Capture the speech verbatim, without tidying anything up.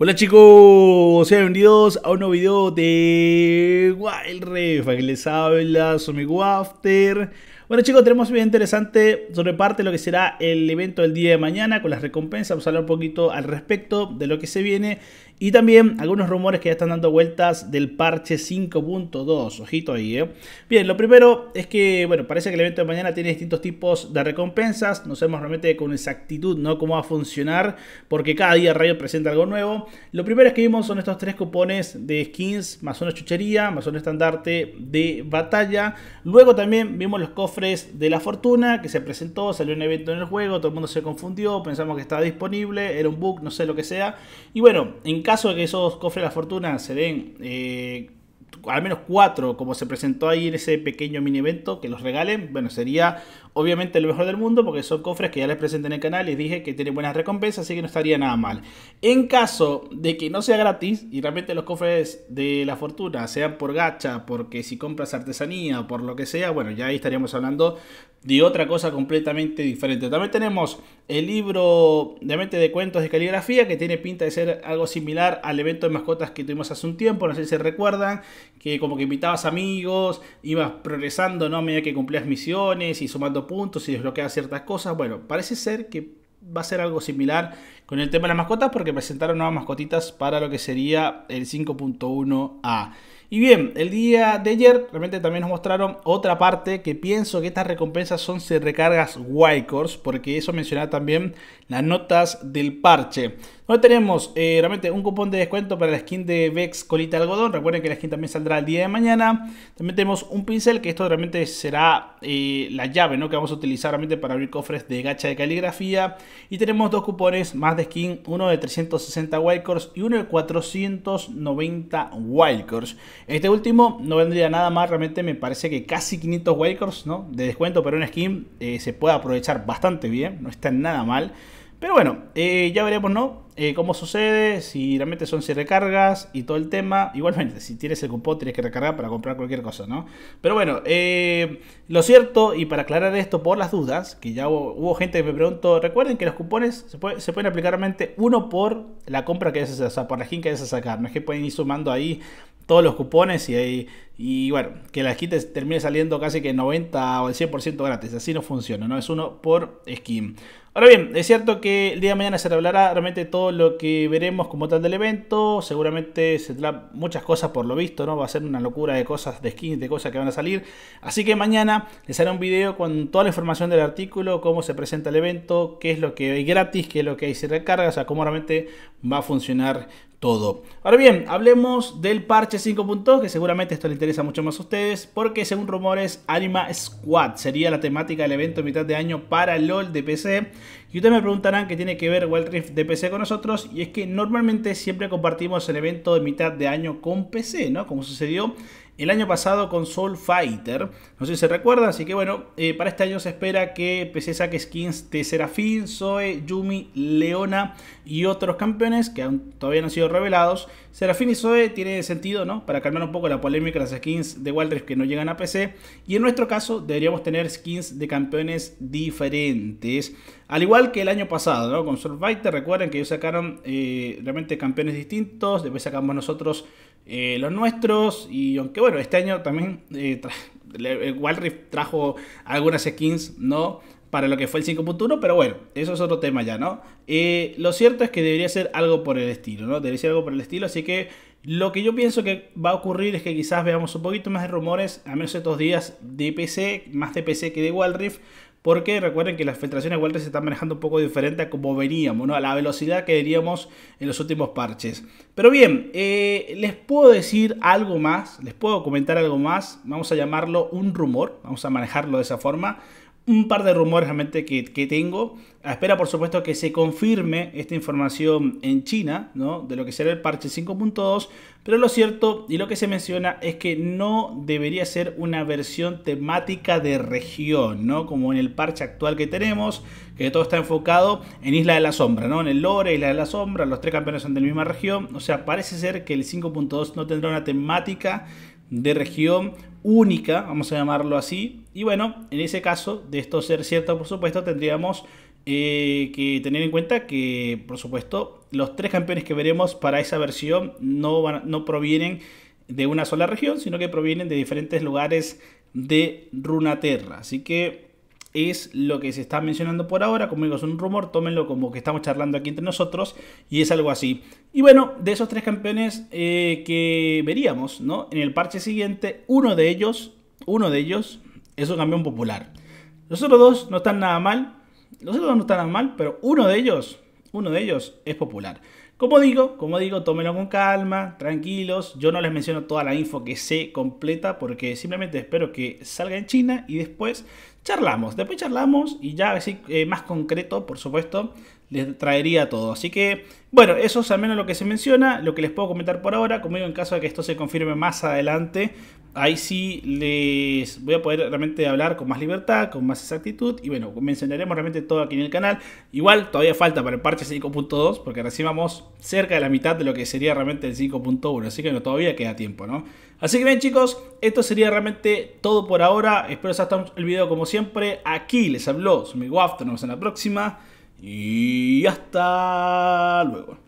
Hola chicos, sean bienvenidos a un nuevo video de Wild Rift. Aquí les habla su amigo After. Bueno chicos, tenemos un video interesante sobre parte de lo que será el evento del día de mañana con las recompensas. Vamos a hablar un poquito al respecto de lo que se viene y también algunos rumores que ya están dando vueltas del parche cinco punto dos. Ojito ahí, eh. Bien, lo primero es que, bueno, parece que el evento de mañana tiene distintos tipos de recompensas. No sabemos realmente con exactitud, ¿no?, cómo va a funcionar, porque cada día Riot presenta algo nuevo. Lo primero que vimos son estos tres cupones de skins, más una chuchería, más un estandarte de batalla. Luego también vimos los cofres de la fortuna que se presentó, salió un evento en el juego, todo el mundo se confundió, pensamos que estaba disponible, era un bug, no sé lo que sea. Y bueno, en caso de que esos cofres de la fortuna se den... Eh, al menos cuatro, como se presentó ahí en ese pequeño mini evento, que los regalen, bueno, sería obviamente lo mejor del mundo, porque son cofres que ya les presenté en el canal, les dije que tienen buenas recompensas, así que no estaría nada mal. En caso de que no sea gratis y realmente los cofres de la fortuna sean por gacha, porque si compras artesanía, por lo que sea, bueno, ya ahí estaríamos hablando de otra cosa completamente diferente. También tenemos el libro de mente de cuentos de caligrafía, que tiene pinta de ser algo similar al evento de mascotas que tuvimos hace un tiempo, no sé si se recuerdan, que como que invitabas amigos, ibas progresando, ¿no?, a medida que cumplías misiones y sumando puntos y desbloqueabas ciertas cosas. Bueno, parece ser que va a ser algo similar con el tema de las mascotas, porque presentaron nuevas mascotitas para lo que sería el cinco punto uno A. Y bien, el día de ayer realmente también nos mostraron otra parte, que pienso que estas recompensas son si recargas Wildcores, porque eso mencionaba también las notas del parche. Hoy tenemos eh, realmente un cupón de descuento para la skin de Vex Colita Algodón. Recuerden que la skin también saldrá el día de mañana. También tenemos un pincel, que esto realmente será eh, la llave, ¿no?, que vamos a utilizar realmente para abrir cofres de gacha de caligrafía. Y tenemos dos cupones más de skin, uno de trescientos sesenta Wildcores y uno de cuatrocientos noventa Wildcores. Este último no vendría nada más, realmente me parece que casi quinientos Wildcores, ¿no?, de descuento para una skin eh, se puede aprovechar bastante bien, no está nada mal. Pero bueno, eh, ya veremos, ¿no?, eh, cómo sucede, si realmente son si recargas y todo el tema. Igualmente, si tienes el cupón tienes que recargar para comprar cualquier cosa, ¿no? Pero bueno, eh, lo cierto, y para aclarar esto por las dudas, que ya hubo, hubo gente que me preguntó, recuerden que los cupones se, puede, se pueden aplicar realmente uno por la compra que vayas a, o sea, por la skin que vayas a sacar. No es que pueden ir sumando ahí todos los cupones y ahí, y bueno, que la skin te termine saliendo casi que noventa o el cien por ciento gratis. Así no funciona, ¿no? Es uno por skin. Ahora bien, es cierto que el día de mañana se hablará realmente todo lo que veremos como tal del evento. Seguramente se traerá muchas cosas por lo visto, ¿no? Va a ser una locura de cosas, de skins, de cosas que van a salir. Así que mañana les haré un video con toda la información del artículo, cómo se presenta el evento, qué es lo que hay gratis, qué es lo que hay si recarga, o sea, cómo realmente va a funcionar todo. Ahora bien, hablemos del parche cinco punto dos, que seguramente esto le interesa mucho más a ustedes, porque según rumores, Anima Squad sería la temática del evento de mitad de año para LOL de P C. Y ustedes me preguntarán qué tiene que ver Wild Rift de P C con nosotros, y es que normalmente siempre compartimos el evento de mitad de año con P C, ¿no?, como sucedió el año pasado con Soul Fighter, no sé si se recuerdan. Así que bueno, eh, para este año se espera que P C saque skins de Serafín, Zoe, Yumi, Leona y otros campeones que aún todavía no han sido revelados. Serafín y Zoe tiene sentido, ¿no?, para calmar un poco la polémica de las skins de Wild Rift que no llegan a P C. Y en nuestro caso deberíamos tener skins de campeones diferentes, al igual que el año pasado, ¿no?, con Soul Fighter. Recuerden que ellos sacaron eh, realmente campeones distintos, después sacamos nosotros eh, los nuestros. Y aunque bueno, Bueno, este año también eh, Wild Rift trajo algunas skins, ¿no?, para lo que fue el cinco punto uno, pero bueno, eso es otro tema ya, ¿no? Eh, lo cierto es que debería ser algo por el estilo, ¿no? Debería ser algo por el estilo, así que lo que yo pienso que va a ocurrir es que quizás veamos un poquito más de rumores, al menos estos días, de P C, más de P C que de Wild Rift. Porque recuerden que las filtraciones de Wild Rift se están manejando un poco diferente a como veníamos, ¿no?, a la velocidad que veríamos en los últimos parches. Pero bien, eh, les puedo decir algo más, les puedo comentar algo más. Vamos a llamarlo un rumor, vamos a manejarlo de esa forma. Un par de rumores realmente que, que tengo. A espera, por supuesto, que se confirme esta información en China, ¿no?, de lo que será el parche cinco punto dos. Pero lo cierto y lo que se menciona es que no debería ser una versión temática de región, ¿no?, como en el parche actual que tenemos, que todo está enfocado en Isla de la Sombra, ¿no?, en el lore, Isla de la Sombra, los tres campeones son de la misma región. O sea, parece ser que el cinco punto dos no tendrá una temática de región única, vamos a llamarlo así. Y bueno, en ese caso, de esto ser cierto, por supuesto, tendríamos eh, que tener en cuenta que, por supuesto, los tres campeones que veremos para esa versión no, van, no provienen de una sola región, sino que provienen de diferentes lugares de Runaterra. Así que es lo que se está mencionando por ahora. Como digo, es un rumor, tómenlo como que estamos charlando aquí entre nosotros y es algo así. Y bueno, de esos tres campeones eh, que veríamos, ¿no?, en el parche siguiente, uno de ellos, uno de ellos es un campeón popular. Los otros dos no están nada mal, los otros dos no están nada mal, pero uno de ellos, uno de ellos es popular. Como digo, como digo, tómenlo con calma, tranquilos. Yo no les menciono toda la info que sé completa porque simplemente espero que salga en China y después charlamos. Después charlamos y ya así eh, más concreto, por supuesto, les traería todo. Así que, bueno, eso es al menos lo que se menciona, lo que les puedo comentar por ahora. Como digo, en caso de que esto se confirme más adelante, ahí sí les voy a poder realmente hablar con más libertad, con más exactitud. Y bueno, mencionaremos realmente todo aquí en el canal. Igual todavía falta para el parche cinco punto dos, porque recién vamos cerca de la mitad de lo que sería realmente el cinco punto uno. Así que no, todavía queda tiempo, ¿no? Así que bien, chicos, esto sería realmente todo por ahora. Espero que os haya gustado el video como siempre. Aquí les habló su amigo After, nos vemos en la próxima. Y hasta luego.